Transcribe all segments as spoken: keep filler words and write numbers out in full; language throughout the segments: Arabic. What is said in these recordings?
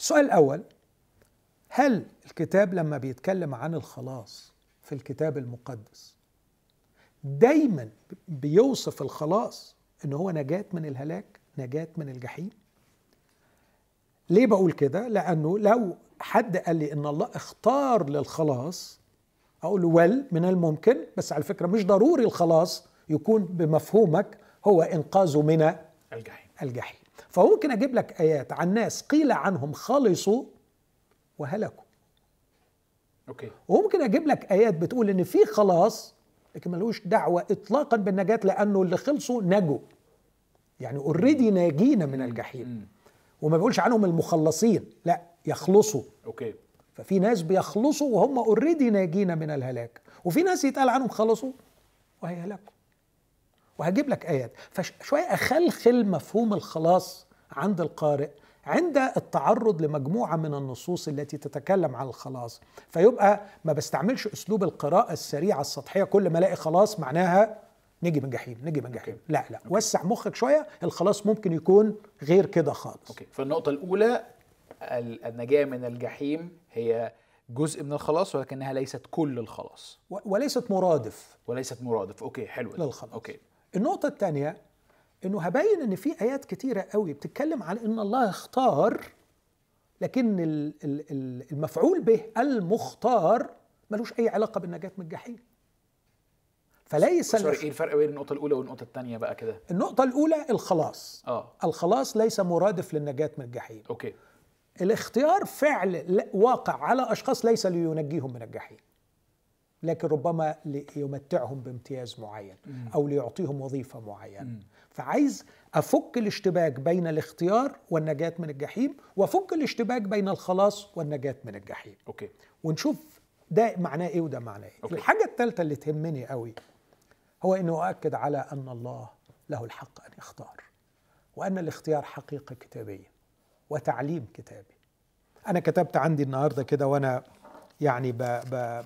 السؤال الأول، هل الكتاب لما بيتكلم عن الخلاص في الكتاب المقدس دايما بيوصف الخلاص إن هو نجاة من الهلاك، نجاة من الجحيم؟ ليه بقول كده؟ لأنه لو حد قال لي إن الله اختار للخلاص أقول له ول من الممكن، بس على فكرة مش ضروري الخلاص يكون بمفهومك هو إنقاذه من الجحيم الجحيم فممكن أجيب لك آيات عن ناس قيل عنهم خلصوا وهلكوا. أوكي. وممكن أجيب لك آيات بتقول إن في خلاص لكن ملوش دعوة إطلاقا بالنجاة، لأنه اللي خلصوا نجوا، يعني أوريدي ناجينا من الجحيم. وما بيقولش عنهم المخلصين، لا، يخلصوا. أوكي. ففي ناس بيخلصوا وهم أوريدي ناجينا من الهلاك، وفي ناس يتقال عنهم خلصوا وهيهلكوا. وهجيب لك آيات، فشوية أخلخل مفهوم الخلاص عند القارئ عند التعرض لمجموعة من النصوص التي تتكلم عن الخلاص، فيبقى ما بستعملش أسلوب القراءة السريعة السطحية كل ما الاقي خلاص معناها نجي من جحيم نجي من جحيم. أوكي. لا لا أوكي. وسع مخك شوية، الخلاص ممكن يكون غير كده خالص. أوكي. فالنقطة الأولى، النجاة من الجحيم هي جزء من الخلاص ولكنها ليست كل الخلاص، وليست مرادف وليست مرادف أوكي، حلوة للخلاص. أوكي. النقطة الثانية إنه هبين إن في آيات كتيرة قوي بتتكلم عن إن الله اختار، لكن المفعول به المختار ملوش أي علاقة بالنجاة من الجحيم. فليس ايه الفرق بين النقطة الأولى والنقطة الثانية بقى كده؟ النقطة الأولى الخلاص، آه. الخلاص ليس مرادف للنجاة من الجحيم. أوكي. الاختيار فعل واقع على أشخاص ليس لينجيهم من الجحيم، لكن ربما ليمتعهم بامتياز معين أو ليعطيهم وظيفة معينة. فعايز أفك الاشتباك بين الاختيار والنجاة من الجحيم، وأفك الاشتباك بين الخلاص والنجاة من الجحيم. أوكي. ونشوف ده معناه إيه وده معناه إيه. أوكي. الحاجة الثالثة اللي تهمني قوي هو أنه أؤكد على أن الله له الحق أن يختار، وأن الاختيار حقيقة كتابية وتعليم كتابي. أنا كتبت عندي النهاردة كده وأنا يعني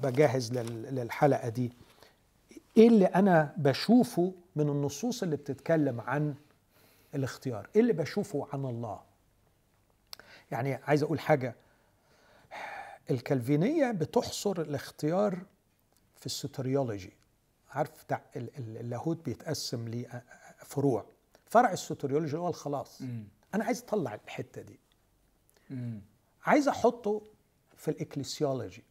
بجهز للحلقة دي إيه اللي أنا بشوفه من النصوص اللي بتتكلم عن الاختيار، إيه اللي بشوفه عن الله. يعني عايز أقول حاجة، الكالفينية بتحصر الاختيار في السوتريولوجي. عارف اللاهوت بيتقسم لفروع، فرع السوتريولوجي هو الخلاص. م. أنا عايز أطلع الحتة دي، م. عايز أحطه في الإكليسيولوجي،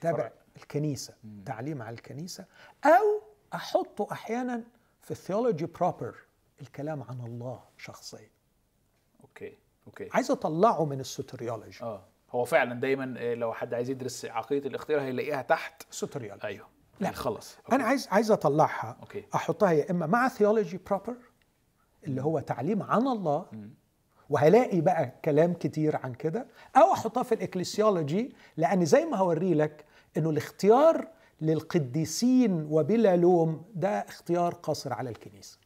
تابع الكنيسة، م. تعليم على الكنيسة، أو أحطه أحيانا في الثيولوجي بروبر، الكلام عن الله شخصيا. أوكي. أوكي. عايز أطلعه من السوتريولوجي. آه. هو فعلا دايما لو حد عايز يدرس عقيدة الاختيار هيلاقيها تحت سوتريولوجي. أيوه. لا خلاص. أنا عايز عايز أطلعها. أوكي. أحطها يا إما مع ثيولوجي بروبر اللي هو تعليم عن الله، م. وهلاقي بقى كلام كتير عن كده، أو أحطها في الإكليسيولوجي، لأن زي ما هوري لك إنه الاختيار للقديسين وبلا لوم ده اختيار قاصر على الكنيسة.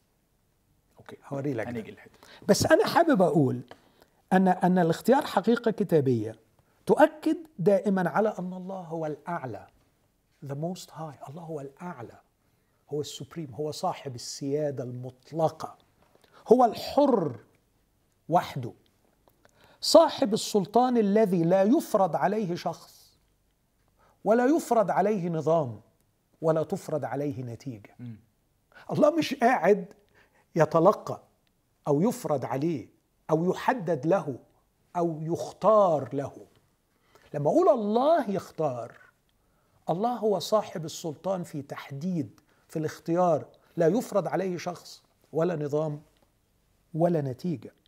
أوكي. هوري لك ده. بس أنا حابب أقول أن أن الاختيار حقيقة كتابية تؤكد دائما على أن الله هو الأعلى، the most high. الله هو الأعلى، هو السوبريم، هو صاحب السيادة المطلقة، هو الحر وحده، صاحب السلطان الذي لا يفرض عليه شخص ولا يفرض عليه نظام ولا تفرض عليه نتيجة. م. الله مش قاعد يتلقى أو يفرض عليه أو يحدد له أو يختار له. لما أقول الله يختار، الله هو صاحب السلطان في تحديد، في الاختيار، لا يفرض عليه شخص ولا نظام ولا نتيجة.